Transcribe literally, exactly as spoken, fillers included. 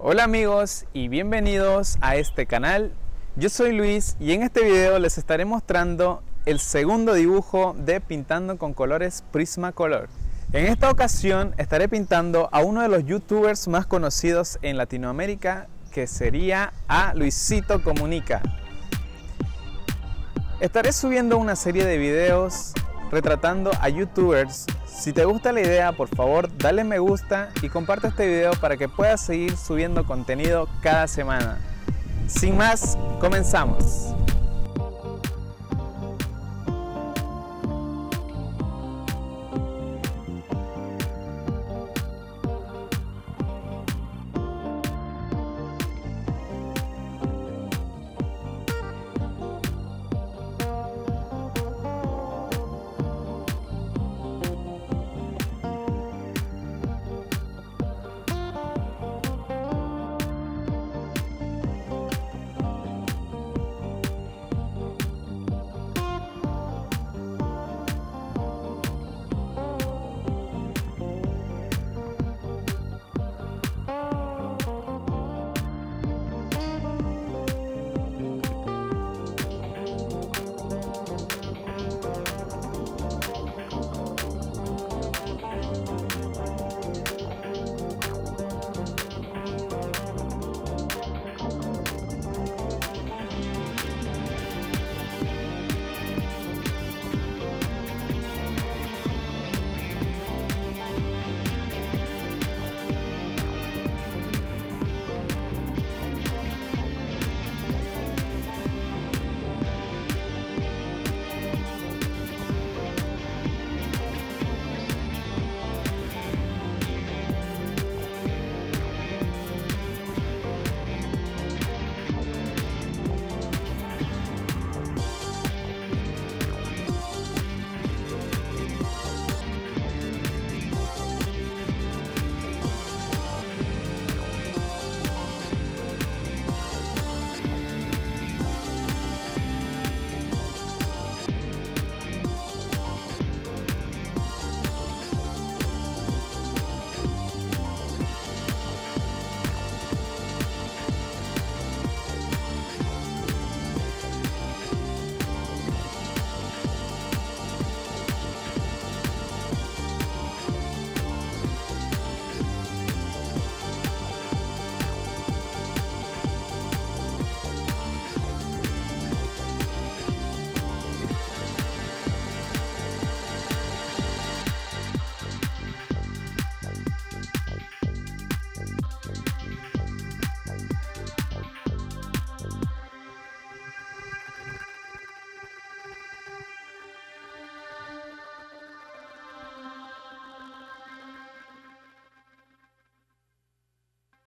Hola amigos y bienvenidos a este canal. Yo soy Luis y en este video les estaré mostrando el segundo dibujo de Pintando con Colores Prismacolor. En esta ocasión estaré pintando a uno de los youtubers más conocidos en Latinoamérica, que sería a Luisito Comunica. Estaré subiendo una serie de videos retratando a youtubers. Si te gusta la idea, por favor dale me gusta y comparte este video para que puedas seguir subiendo contenido cada semana. Sin más, comenzamos.